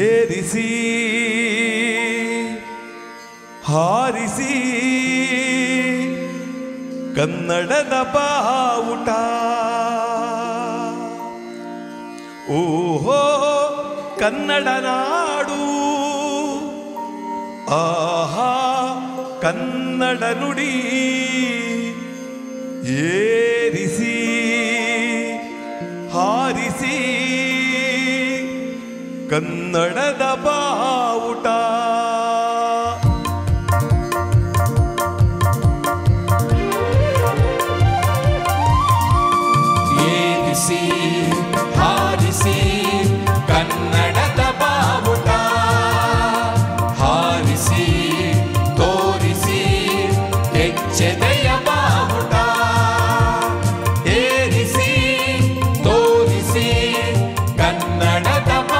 ಏರಿಸಿ ಹಾರಿಸಿ ಕನ್ನಡದ ಬಾವುಟ ಓಹೋ ಕನ್ನಡ ನಾಡು ಆಹಾ ಕನ್ನಡ ನುಡಿ ಏರಿಸಿ ಹಾರಿಸಿ ಕನ್ನಡದ ಬಾವುಟ ಏರಿಸಿ ಹಾರಿಸಿ ಕನ್ನಡದ ಬಾವುಟ ಹಾರಿಸಿ ತೋರಿಸಿ ಹೆಚ್ಚೆದೆಯ ಬಾವುಟ ಏರಿಸಿ ತೋರಿಸಿ ಕನ್ನಡದ ಬಾವುಟ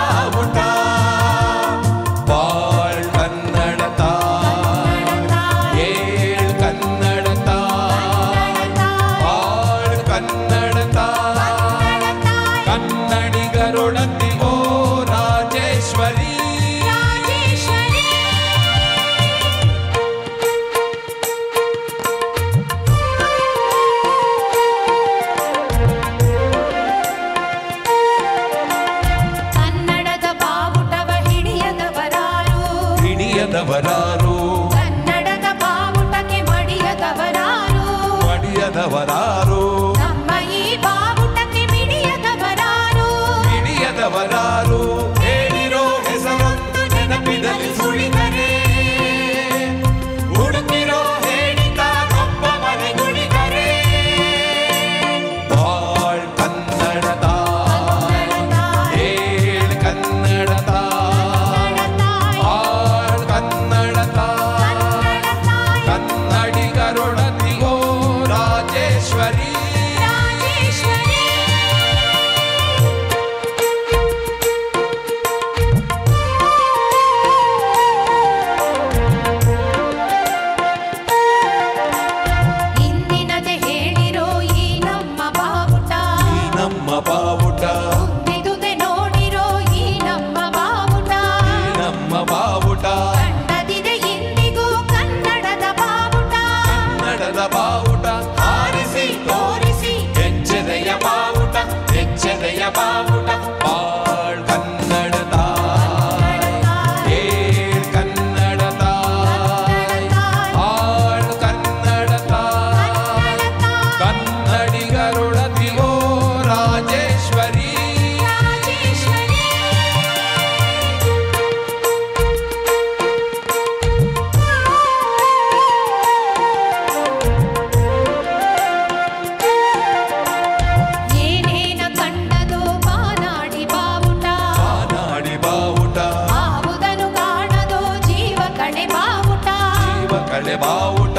ವರಾರು ಕನ್ನಡದ ಬಾವುಟಕ್ಕೆ ಮಡಿಯದ ವರಾರು ಮಡಿಯದ ವರಾರು ನಮ್ಮ ಈ ಬಾವುಟಕ್ಕೆ ಮಿಡಿಯದ ವರಾರು ಮಿಡಿಯದ ವರಾರು ಹೇಳಿರೋ ಹೆಸರೊಂದು ನೆನಪಿನಲ್ಲಿ ಸುಳಿದರೆ ಹುಡುಕಿರೋ ಹೇಳಿದ ಒಬ್ಬವನೇ ಗುಳಿದರೆ ಬಾಳ್ ಕನ್ನಡದ ಏಳ್ ಕನ್ನಡದ ಬಾವುಟ